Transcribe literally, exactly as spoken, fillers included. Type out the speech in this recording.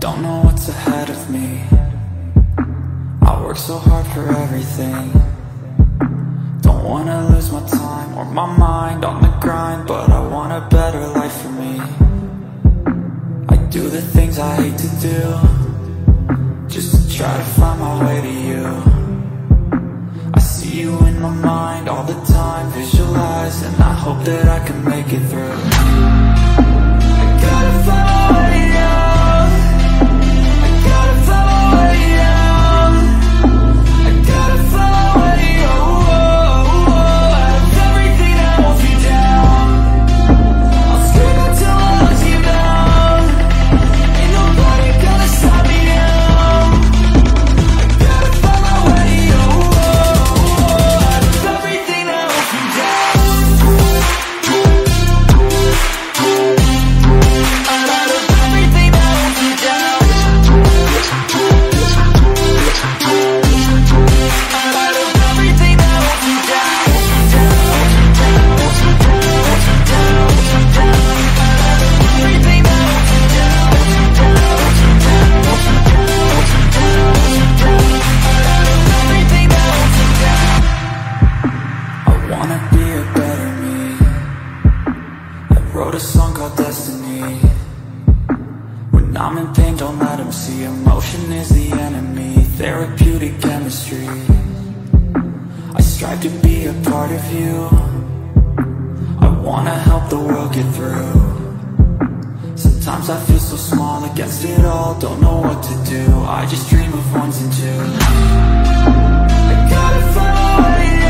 Don't know what's ahead of me. I work so hard for everything. Don't wanna lose my time or my mind on the grind, but I want a better life for me. I do the things I hate to do, just to try to find my way to you. I see you in my mind all the time, visualize, and I hope that I can make it through. I gotta find you. Wrote a song called Destiny. When I'm in pain, don't let them see. Emotion is the enemy, therapeutic chemistry. I strive to be a part of you. I wanna help the world get through. Sometimes I feel so small against it all, don't know what to do. I just dream of ones and twos. I gotta find